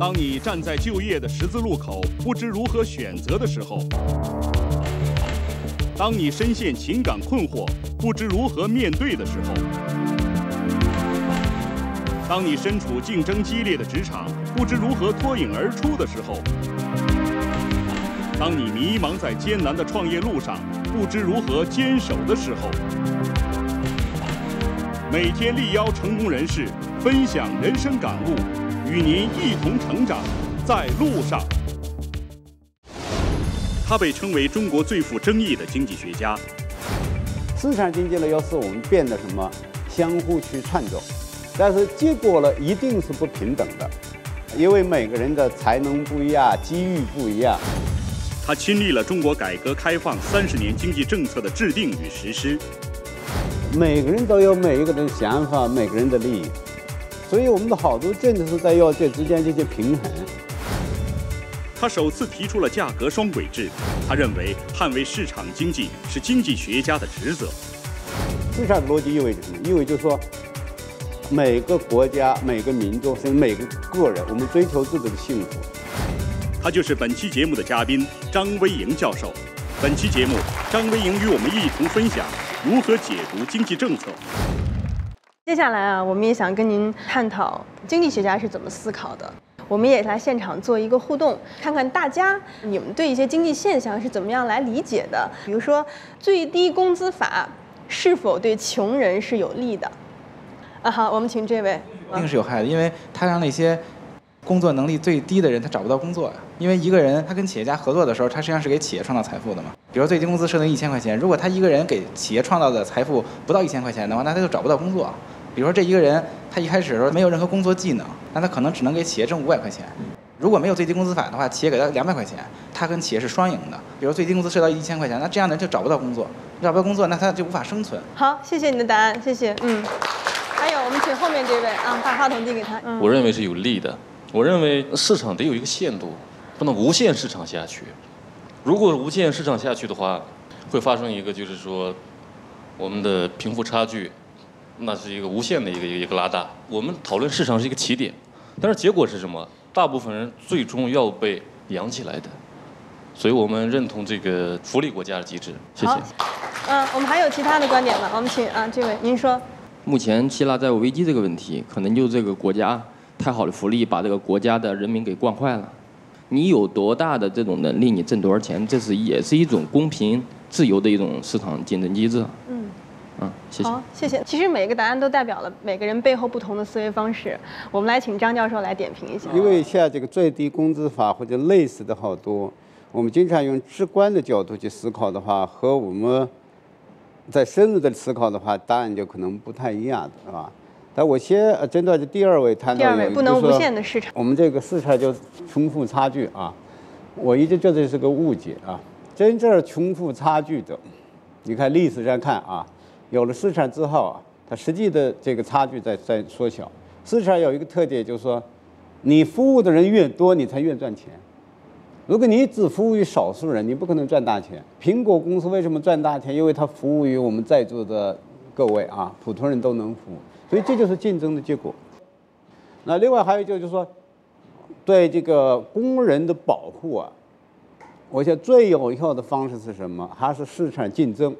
当你站在就业的十字路口，不知如何选择的时候；当你深陷情感困惑，不知如何面对的时候；当你身处竞争激烈的职场，不知如何脱颖而出的时候；当你迷茫在艰难的创业路上，不知如何坚守的时候。每天力邀成功人士分享人生感悟，与您一同成长，在路上。他被称为中国最富争议的经济学家。市场经济呢，要使我们变得什么相互去创造，但是结果呢，一定是不平等的，因为每个人的才能不一样，机遇不一样。他亲历了中国改革开放30年经济政策的制定与实施。每个人都有每一个人的想法，每个人的利益，所以我们的好多政策是在要这之间进行平衡。他首次提出了价格双轨制，他认为捍卫市场经济是经济学家的职责。市场的逻辑意味着什么？意味着说，每个国家、每个民众甚至每个个人，我们追求自己的幸福。他就是本期节目的嘉宾张威营教授。本期节目，张威营与我们一同分享如何解读经济政策。接下来啊，我们也想跟您探讨经济学家是怎么思考的。我们也来现场做一个互动，看看大家你们对一些经济现象是怎么样来理解的。比如说，最低工资法是否对穷人是有利的？啊，好，我们请这位。一定是有害的，因为他让那些工作能力最低的人，他找不到工作呀。因为一个人他跟企业家合作的时候，他实际上是给企业创造财富的嘛。比如最低工资设定1000块钱，如果他一个人给企业创造的财富不到1000块钱的话，那他就找不到工作。比如说这一个人他一开始的时候没有任何工作技能，那他可能只能给企业挣500块钱。如果没有最低工资法的话，企业给他200块钱，他跟企业是双赢的。比如最低工资设到1000块钱，那这样的人就找不到工作，找不到工作，那他就无法生存。好，谢谢你的答案，谢谢。嗯，还有我们请后面这位啊，把话筒递给他。我认为是有利的。我认为市场得有一个限度，不能无限市场下去。如果无限市场下去的话，会发生一个就是说，我们的贫富差距，那是一个无限的一个拉大。我们讨论市场是一个起点，但是结果是什么？大部分人最终要被养起来的。所以我们认同这个福利国家的机制。谢谢。我们还有其他的观点吗？我们请这位您说。目前希腊债务危机这个问题，可能就这个国家。太好的福利把这个国家的人民给惯坏了。你有多大的这种能力，你挣多少钱，这是也是一种公平、自由的一种市场竞争机制。谢谢。好，谢谢。其实每个答案都代表了每个人背后不同的思维方式。我们来请张教授来点评一下。因为现在这个最低工资法或者类似的好多，我们经常用直观的角度去思考的话，和我们在深入的思考的话，答案就可能不太一样，是吧？但我先针对第二位谈到，不能无限的市场，我们这个市场就穷富差距啊，我一直觉得这是个误解啊。真正穷富差距的，你看历史上看啊，有了市场之后啊，它实际的这个差距在缩小。市场有一个特点就是说，你服务的人越多，你才越赚钱。如果你只服务于少数人，你不可能赚大钱。苹果公司为什么赚大钱？因为它服务于我们在座的各位啊，普通人都能服务。所以这就是竞争的结果。那另外还有就是说，对这个工人的保护啊，我想最有效的方式是什么？还是市场竞争，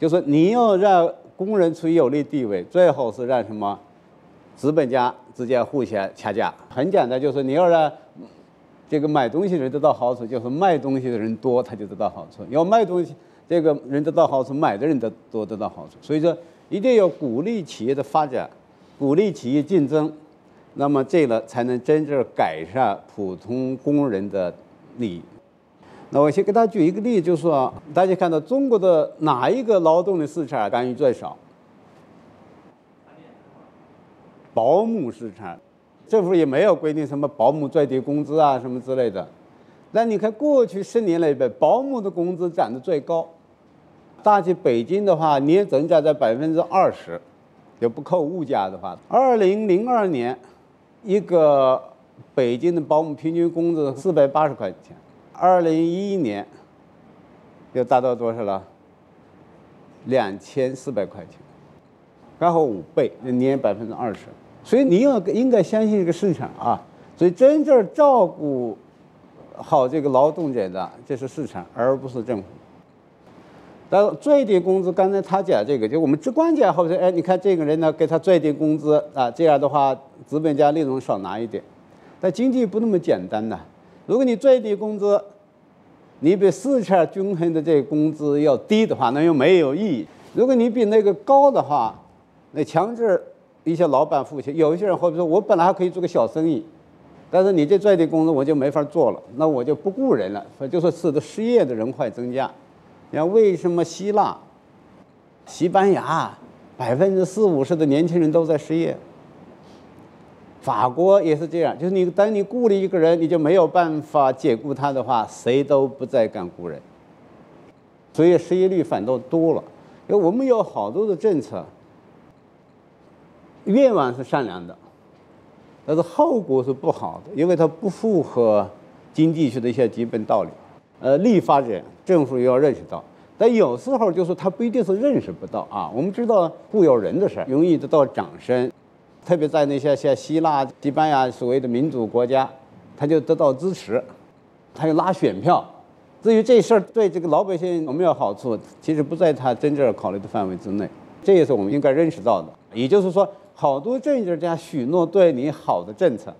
就是你要让工人处于有利地位，最好是让什么资本家之间互相掐架。很简单，就是你要让这个买东西的人得到好处，就是卖东西的人多，他就得到好处；要卖东西这个人得到好处，买的人多得到好处。所以说，一定要鼓励企业的发展，鼓励企业竞争，那么这个才能真正改善普通工人的利益。那我先给大家举一个例子，就是说，大家看到中国的哪一个劳动的市场干预最少？保姆市场，政府也没有规定什么保姆最低工资啊什么之类的。那你看过去10年里边，保姆的工资涨得最高。大体北京的话，年增加在20%，也不扣物价的话，2002年，一个北京的保姆平均工资480块钱，2011年，又达到多少了？2400块钱，刚好5倍，年20%。所以你要应该相信这个市场啊，所以真正照顾好这个劳动者的，这是市场，而不是政府。但最低工资，刚才他讲这个，就我们直观讲，好像哎，你看这个人呢，给他最低工资啊，这样的话资本家利润少拿一点。但经济不那么简单呐、啊，如果你最低工资，你比市场均衡的这个工资要低的话，那又没有意义。如果你比那个高的话，那强制一些老板付钱。有一些人好比说，我本来还可以做个小生意，但是你这最低工资我就没法做了，那我就不雇人了，所以就说使得失业的人会增加。你看为什么希腊、西班牙40-50%的年轻人都在失业？法国也是这样，就是你当你雇了一个人，你就没有办法解雇他的话，谁都不再敢雇人，所以失业率反倒多了。因为我们有好多的政策，愿望是善良的，但是后果是不好的，因为它不符合经济学的一些基本道理。立法者、政府也要认识到，但有时候就是他不一定是认识不到啊。我们知道雇佣人的事容易得到掌声。特别在那些像希腊、西班牙所谓的民主国家，他就得到支持，他就拉选票。至于这事儿对这个老百姓有没有好处，其实不在他真正考虑的范围之内。这也是我们应该认识到的。也就是说，好多政治家许诺对你好的政策，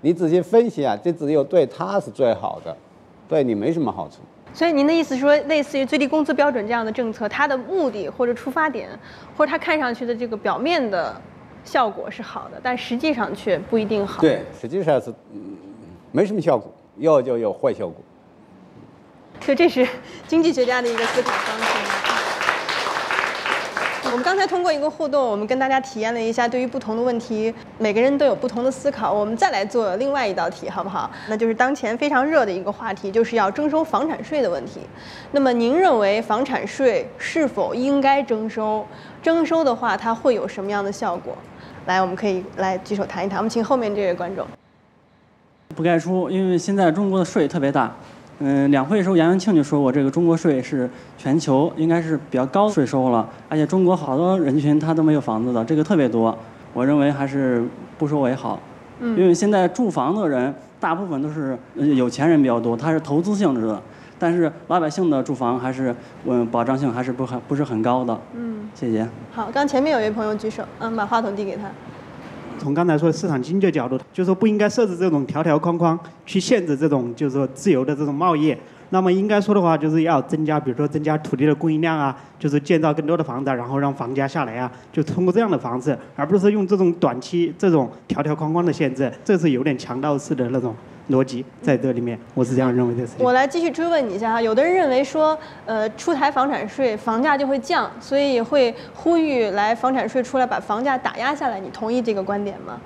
你仔细分析啊，这只有对他是最好的，对你没什么好处。所以您的意思是说，类似于最低工资标准这样的政策，它的目的或者出发点，或者它看上去的这个表面的效果是好的，但实际上却不一定好。对，实际上是没什么效果，要就有坏效果。所以这是经济学家的一个思考方式。我们刚才通过一个互动，我们跟大家体验了一下，对于不同的问题，每个人都有不同的思考。我们再来做另外一道题，好不好？那就是当前非常热的一个话题，就是要征收房产税的问题。那么您认为房产税是否应该征收？征收的话，它会有什么样的效果？来，我们可以来举手谈一谈。我们请后面这位观众。不该出，因为现在中国的税特别大。两会的时候，杨元庆就说过，这个中国税是全球应该是比较高税收了，而且中国好多人群他都没有房子的，这个特别多。我认为还是不收为好，因为现在住房的人大部分都是有钱人比较多，他是投资性质的，但是老百姓的住房还是保障性还是不是很高的。谢谢。好，刚前面有一位朋友举手，把话筒递给他。从刚才说市场经济的角度，就是说不应该设置这种条条框框去限制这种就是说自由的这种贸易。那么应该说的话，就是要增加，比如说增加土地的供应量啊，就是建造更多的房子，然后让房价下来啊，就通过这样的方式，而不是用这种短期这种条条框框的限制，这是有点强盗式的那种逻辑在这里面，我是这样认为的。我来继续追问你一下哈，有的人认为说，出台房产税，房价就会降，所以也会呼吁来房产税出来把房价打压下来，你同意这个观点吗？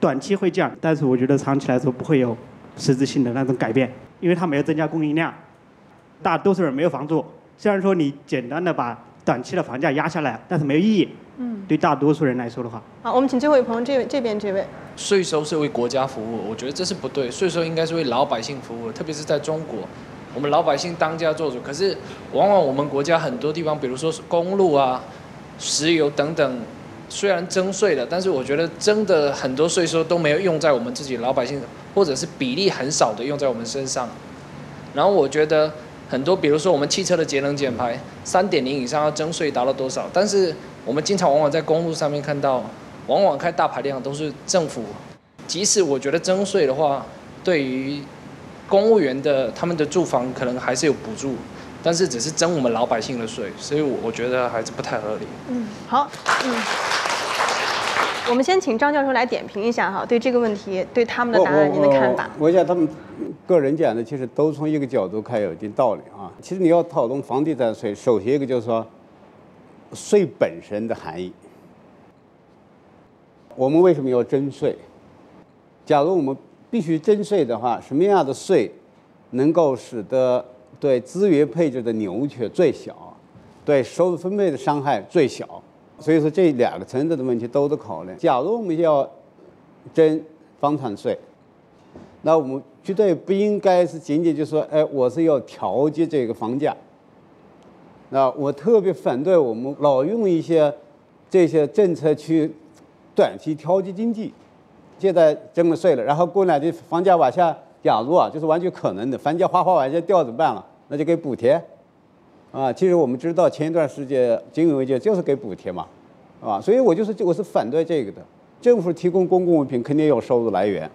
短期会降，但是我觉得长期来说不会有实质性的那种改变，因为它没有增加供应量，大多数人没有房住，虽然说你简单的把短期的房价压下来，但是没有意义。对大多数人来说的话，好，我们请最后一位朋友，这边这位。税收是为国家服务，我觉得这是不对，税收应该是为老百姓服务，特别是在中国，我们老百姓当家做主。可是，往往我们国家很多地方，比如说公路啊、石油等等，虽然征税了，但是我觉得征的很多税收都没有用在我们自己老百姓，或者是比例很少的用在我们身上。然后我觉得很多，比如说我们汽车的节能减排3.0以上要征税达到多少，但是我们经常往往在公路上面看到，往往开大排量都是政府。即使我觉得征税的话，对于公务员的他们的住房可能还是有补助，但是只是征我们老百姓的税，所以我觉得还是不太合理。好，我们先请张教授来点评一下哈，对这个问题，对他们的答案您的看法。我想他们个人讲的，其实都从一个角度看有一定道理啊。其实你要讨论房地产税，首先一个就是说，税本身的含义，我们为什么要征税？假如我们必须征税的话，什么样的税能够使得对资源配置的扭曲最小，对收入分配的伤害最小？所以说这两个层次的问题都得考虑。假如我们要征房产税，那我们绝对不应该是仅仅就说，哎，我是要调节这个房价。那我特别反对我们老用一些这些政策去短期调节经济，借贷征了税了，然后过两年房价往下，假如啊，就是完全可能的，房价哗哗往下掉怎么办了？那就给补贴，啊，其实我们知道前一段时间金融危机就是给补贴嘛，啊，所以我是反对这个的。政府提供公共物品肯定有收入来源，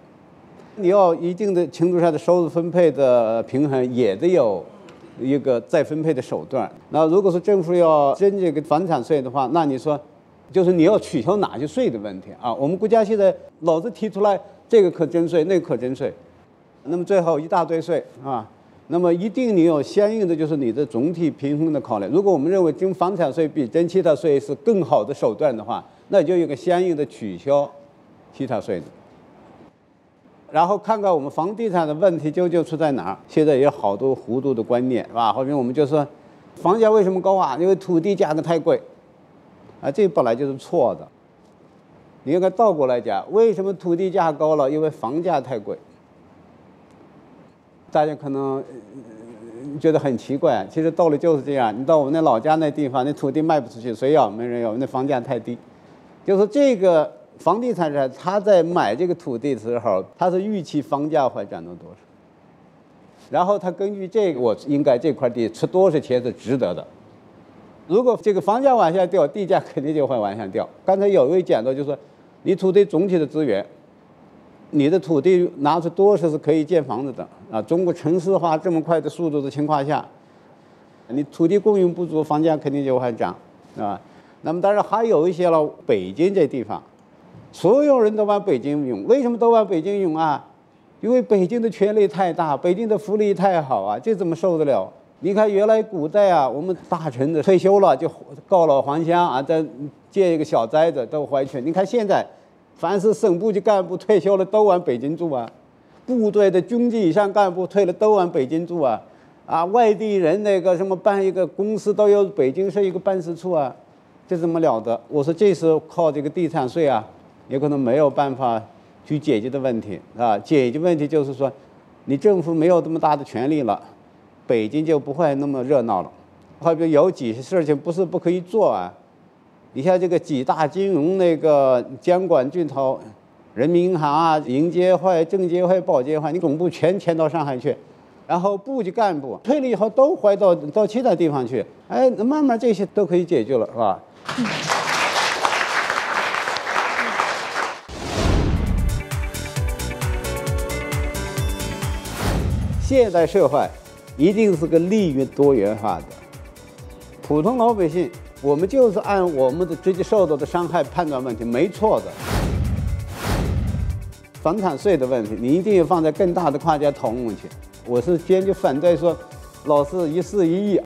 你要一定的程度上的收入分配的平衡也得有一个再分配的手段。那如果说政府要征这个房产税的话，那你说。 就是你要取消哪些税的问题啊？我们国家现在老是提出来这个可征税，那个可征税，那么最后一大堆税啊。那么一定你有相应的就是你的总体平衡的考量。如果我们认为征房产税比征其他税是更好的手段的话，那你就有个相应的取消其他税的。然后看看我们房地产的问题究竟出在哪儿？现在也有好多糊涂的观念，是吧？后面我们就说，房价为什么高啊？因为土地价格太贵。 啊，这本来就是错的。你应该倒过来讲，为什么土地价高了？因为房价太贵。大家可能觉得很奇怪，其实道理就是这样。你到我们那老家那地方，那土地卖不出去，谁要？没人要，那房价太低。就是这个房地产商他在买这个土地的时候，他是预期房价会涨到多少，然后他根据这个，我应该这块地出多少钱是值得的。 如果这个房价往下掉，地价肯定就会往下掉。刚才有位讲到，就是你土地总体的资源，你的土地拿出多少是可以建房子的啊？中国城市化这么快的速度的情况下，你土地供应不足，房价肯定就会涨，啊。那么当然还有一些了，北京这地方，所有人都往北京涌，为什么都往北京涌啊？因为北京的权力太大，北京的福利太好啊，这怎么受得了？ 你看，原来古代啊，我们大臣的退休了就告老还乡啊，再借一个小宅子都回去。你看现在，凡是省部级干部退休了都往北京住啊，部队的军级以上干部退了都往北京住啊，啊，外地人那个什么办一个公司都有北京设一个办事处啊，这怎么了得？我说这是靠这个地产税啊，也可能没有办法去解决的问题啊。解决问题就是说，你政府没有这么大的权力了。 北京就不会那么热闹了，好比有几些事情不是不可以做啊，你像这个几大金融那个监管巨头，人民银行啊、银监会、证监会、保监会，你总部全迁到上海去，然后部级干部退了以后都回到其他地方去，哎，慢慢这些都可以解决了，是吧？现代社会。 一定是个利益多元化的。普通老百姓，我们就是按我们的直接受到的伤害判断问题，没错的。房产税的问题，你一定要放在更大的框架讨论去。我是坚决反对说，老是一事一议。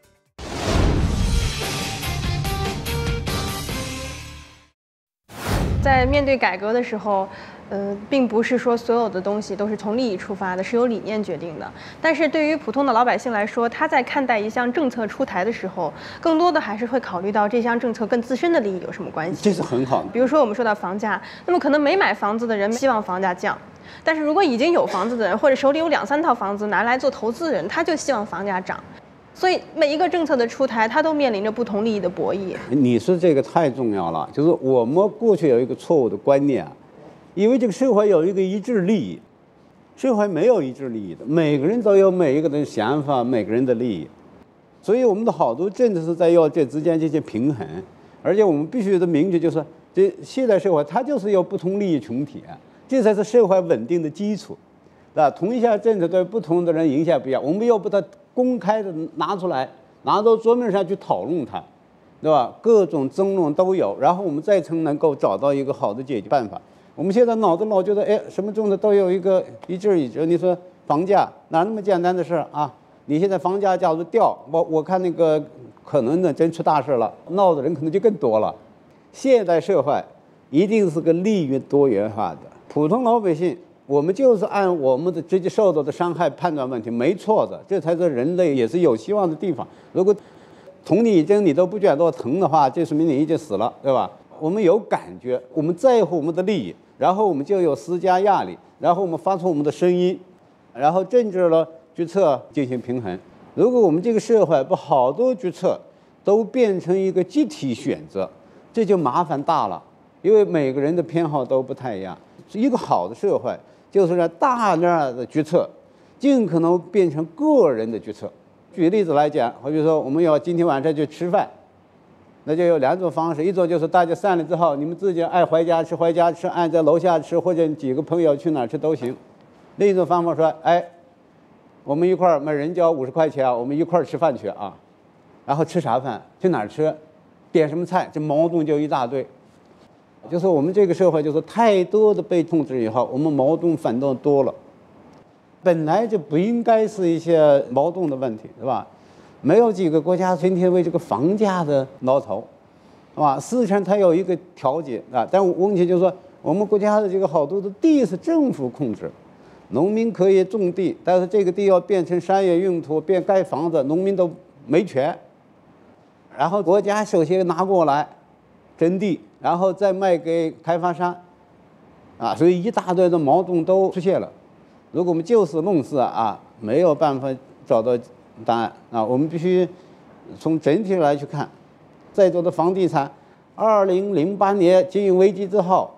在面对改革的时候。 并不是说所有的东西都是从利益出发的，是由理念决定的。但是对于普通的老百姓来说，他在看待一项政策出台的时候，更多的还是会考虑到这项政策跟自身的利益有什么关系。这是很好的。比如说我们说到房价，那么可能没买房子的人希望房价降，但是如果已经有房子的人，或者手里有2、3套房子拿来做投资人，他就希望房价涨。所以每一个政策的出台，它都面临着不同利益的博弈。你说这个太重要了，就是我们过去有一个错误的观念啊。 因为这个社会有一个一致利益，社会没有一致利益的，每个人都有每一个人的想法，每个人的利益，所以我们的好多政策是在要这之间进行平衡，而且我们必须得明确，就是这现代社会它就是有不同利益群体，这才是社会稳定的基础，啊，同一项政策对不同的人影响不一样，我们要把它公开的拿出来，拿到桌面上去讨论它，对吧？各种争论都有，然后我们再才能够找到一个好的解决办法。 我们现在老觉得，哎，什么政策都有一个一致。你说房价哪那么简单的事啊？你现在房价假如掉，我看那个可能呢真出大事了，闹的人可能就更多了。现代社会一定是个利益多元化的。普通老百姓，我们就是按我们的直接受到的伤害判断问题，没错的，这才是人类也是有希望的地方。如果捅你一针你都不觉得疼的话，这说明你已经死了，对吧？我们有感觉，我们在乎我们的利益。 然后我们就有施加压力，然后我们发出我们的声音，然后政治了决策进行平衡。如果我们这个社会把好多决策都变成一个集体选择，这就麻烦大了。因为每个人的偏好都不太一样。一个好的社会就是让大量的决策尽可能变成个人的决策。举例子来讲，好比说我们要今天晚上去吃饭，那就有两种方式，一种就是大家散了之后，你们自己爱回家吃回家吃，按在楼下吃，或者几个朋友去哪儿吃都行；另一种方法说，哎，我们一块儿每人交50块钱啊，我们一块儿吃饭去啊，然后吃啥饭，去哪儿吃，点什么菜，这矛盾就一大堆。就是我们这个社会，就是太多的被控制以后，我们矛盾反倒多了。本来就不应该是一些矛盾的问题，是吧？没有几个国家天天为这个房价的挠头，是吧？四川它有一个调节啊，但问题就是说，我们国家的这个好多的地是政府控制，农民可以种地，但是这个地要变成商业用途，变盖房子，农民都没权。然后国家首先拿过来征地，然后再卖给开发商，啊，所以一大堆的矛盾都出现了。如果我们就事论事啊，没有办法找到答案啊，我们必须从整体来去看。在座的房地产，2008年金融危机之后，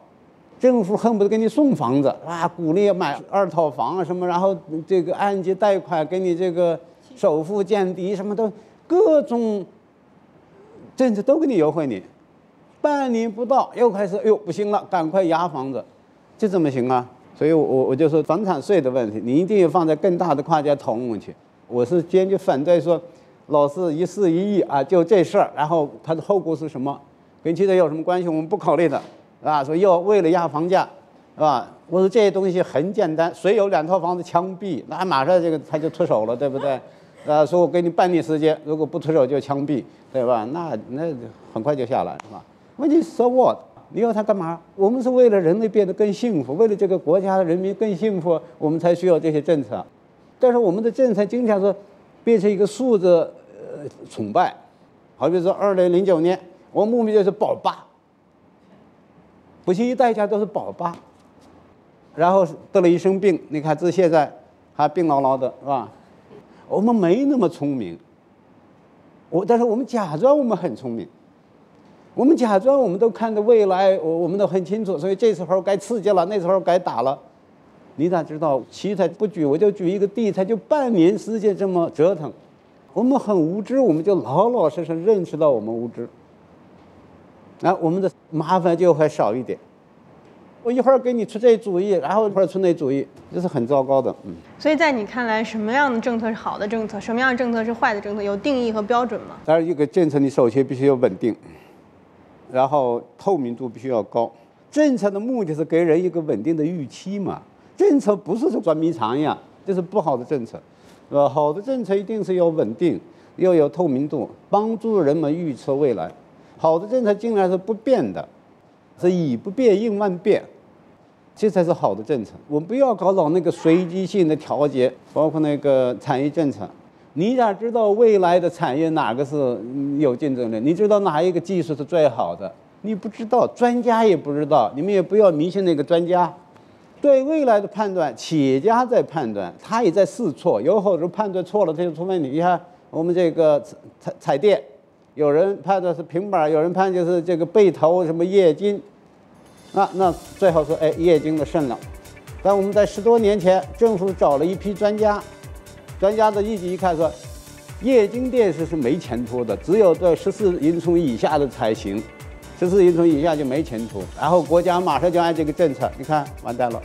政府恨不得给你送房子啊，鼓励买二套房啊什么，然后这个按揭贷款给你这个首付降低，什么都各种政策都给你优惠你。半年不到又开始，哎呦不行了，赶快压房子，这怎么行啊？所以我就说房产税的问题，你一定要放在更大的框架讨论去。我是坚决反对说，老是一事一议啊，就这事儿，然后它的后果是什么，跟现在有什么关系，我们不考虑的，是吧？所以要为了压房价，是吧？我说这些东西很简单，谁有2套房子枪毙，那马上这个他就出手了，对不对？说我给你半年时间，如果不出手就枪毙，对吧？那很快就下来，是吧？问题 so what？你要它干嘛？我们是为了人类变得更幸福，为了这个国家的人民更幸福，我们才需要这些政策。但是我们的政策经常是变成一个数字崇拜。好比说2009年，我们目标就是保8，不惜代价都是保8。然后得了一身病，你看这现在还病牢牢的，是吧？我们没那么聪明，但是我们假装我们很聪明。我们假装我们都看到未来，我们都很清楚，所以这时候该刺激了，那时候该打了。你咋知道？其他不举，我就举一个地，它就半年时间这么折腾。我们很无知，我们就老老实实认识到我们无知，那我们的麻烦就会少一点。我一会儿给你出这主意，然后一会儿出那主意，这是很糟糕的。所以在你看来，什么样的政策是好的政策，什么样的政策是坏的政策，有定义和标准吗？当然，一个政策你首先必须要稳定。然后透明度必须要高，政策的目的是给人一个稳定的预期嘛。政策不是钻迷藏一样，这是不好的政策。好的政策一定是要稳定，要有透明度，帮助人们预测未来。好的政策竟然是不变的，是以不变应万变，这才是好的政策。我们不要搞老那个随机性的调节，包括那个产业政策。你咋知道未来的产业哪个是有竞争力？你知道哪一个技术是最好的？你不知道，专家也不知道，你们也不要迷信那个专家。对未来的判断，企业家在判断，他也在试错，有好多判断错了，他就出问题。你看我们这个彩电，有人判断是平板，有人判断就是这个背投什么液晶，那最后说哎液晶的胜了。但我们在10多年前，政府找了一批专家。专家的意见一看说，液晶电视是没前途的，只有对14英寸以下的才行，14英寸以下就没前途。然后国家马上就按这个政策，你看完蛋了。